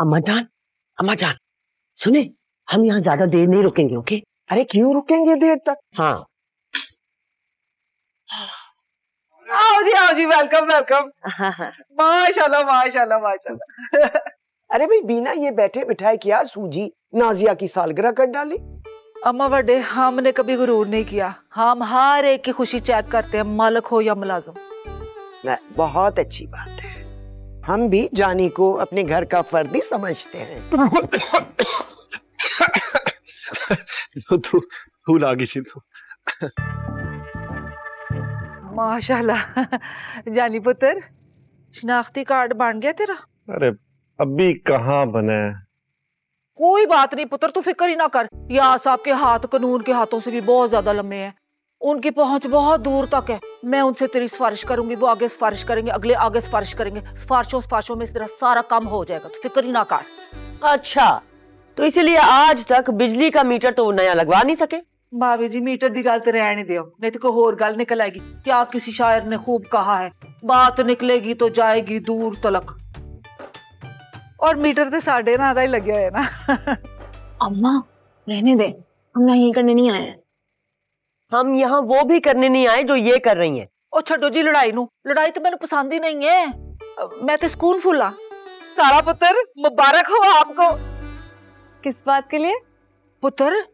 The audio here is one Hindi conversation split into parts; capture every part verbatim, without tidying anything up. अम्मा जान, अम्मा जान सुने, हम यहाँ ज्यादा देर नहीं रुकेंगे। ओके? अरे क्यों रुकेंगे देर तक। हाँ आओ जी, आओ जी, वेलकम वेलकम। माशाल्लाह माशाल्लाह माशाल्लाह। अरे भाई बीना, ये बैठे बिठाए किया सूजी नाजिया की सालगिरह कर डाली। अम्मा बड़े, हमने कभी गुरूर नहीं किया, हम हर एक की खुशी चेक करते हैं, मालिक हो या मुलाजिम। बहुत अच्छी बात है, हम भी जानी को अपने घर का फर्दी समझते हैं। तू तू लागी थी तू। माशाल्लाह जानी पुत्र, शनाख्ती कार्ड बन गया तेरा? अरे अभी कहाँ बने। कोई बात नहीं पुत्र, तू फिक्र ही ना कर। या साहब के हाथ कानून के हाथों से भी बहुत ज्यादा लंबे हैं, उनकी पहुंच बहुत दूर तक है। मैं उनसे तेरी सिफारिश करूंगी, वो आगे सिफारिश करेंगे, अगले आगे सिफारिश करेंगे, सिफारिशों सिफारिशों में इस तरह सारा काम हो जाएगा, तो फिक्र ही ना कर। अच्छा, तो इसलिए आज तक बिजली का मीटर तो नया लगवा नहीं सके। भाभी जी मीटर दी गल तो रहने दियो, नहीं तो कोई होर गल निकल आएगी। क्या किसी शायर ने खूब कहा है, बात निकलेगी तो जाएगी दूर तलक। और मीटर तो साढ़े ना आधा ही लगे है ना। अम्मा रहने दे, हम यही करने नहीं आए, हम यहाँ वो भी करने नहीं आए जो ये कर रही हैं। ओ छोड़ो जी लड़ाई नू, लड़ाई तो मैंने पसंद ही नहीं है, मैं तो स्कूल फुला। सारा पुत्र मुबारक हो आपको। किस बात के लिए पुत्र?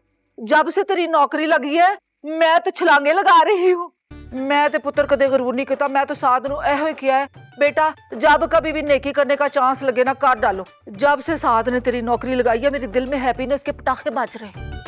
जब से तेरी नौकरी लगी है मैं तो छलांगे लगा रही हूँ। मैं तो पुत्र कदे गरूर नहीं करता, मैं तो साध नू ऐहो ही किया है बेटा, जब कभी भी नेकी करने का चांस लगे ना कर डालो। जब से साध ने तेरी नौकरी लगाई है मेरे दिल में हैप्पीनेस के पटाखे बज रहे हैं।